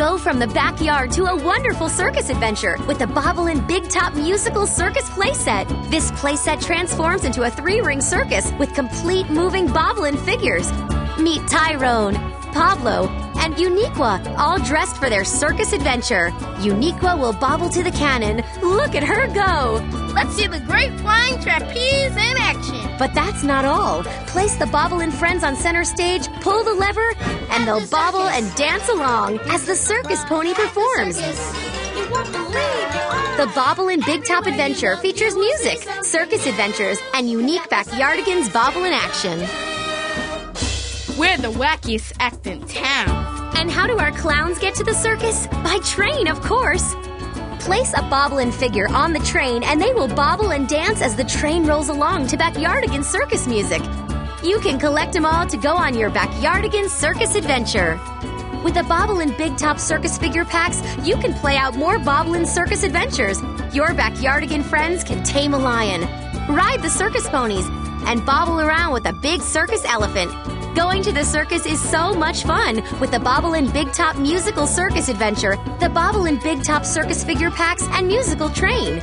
Go from the backyard to a wonderful circus adventure with the Bobblin' Big Top Musical Circus Playset. This playset transforms into a 3-ring circus with complete moving Bobblin' figures. Meet Tyrone, Pablo, and Uniqua, all dressed for their circus adventure. Uniqua will bobble to the cannon. Look at her go! Let's see the great flying trapeze in action. But that's not all. Place the Bobblin' friends on center stage, pull the lever, and they'll bobble and dance along as the circus pony performs. The Bobblin' Big Top Adventure features music, circus adventures, and unique Backyardigans bobble in action. We're the wackiest act in town. And how do our clowns get to the circus? By train, of course. Place a Bobblin' figure on the train, and they will bobble and dance as the train rolls along to Backyardigan circus music. You can collect them all to go on your Backyardigan circus adventure. With the Bobblin' Big Top Circus Figure Packs, you can play out more Bobblin' circus adventures. Your Backyardigan friends can tame a lion, ride the circus ponies, and bobble around with a big circus elephant. Going to the circus is so much fun with the Bobblin' Big Top Musical Circus Adventure, the Bobblin' Big Top Circus Figure Packs, and Musical Train.